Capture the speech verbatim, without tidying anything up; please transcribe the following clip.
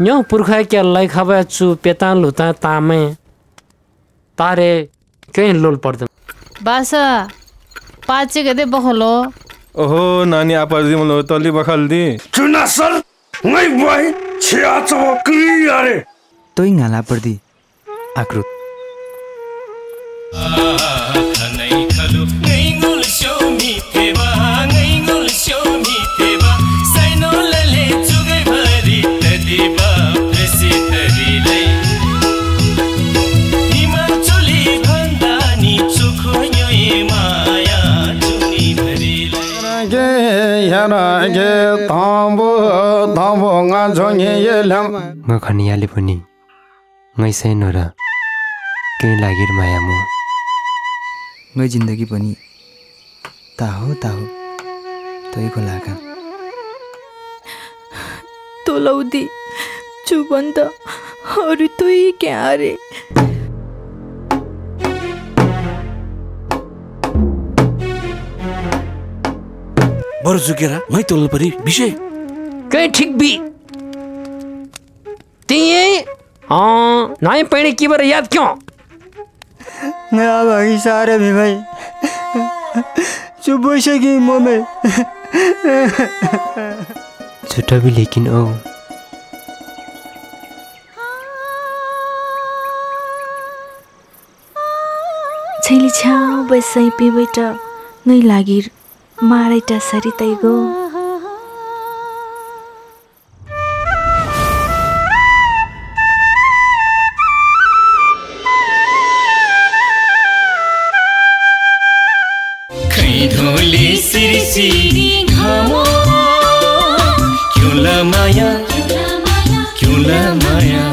Nyo purkha kya like hava chu petan luta tame tare kain lol pardam. Basa pache gade baholo. Oh nani apardi molo tali bakhaldi. Chuna sir, ngai boy chya chwa kri are. Toi ngala pardi akrut. Makhaniya Lipuni, Maisay Nora, King Lagir Mayamu, Majindagi Puni, Taho Taho, Toikolaka Tolaudi, Chubanda, Horutui Kari. Borzukera, my Tolpari, Bishay. Can you be? Tea? Ah, nine penny keeper yat kyon. Never is out of me. Subushaki moment. Sutabi leaking oh. Tilly chow by say be waiter, no lagir. Marita Sarita go. Kaidoli Siri Siri Hamo Kyula Maya Kyula Maya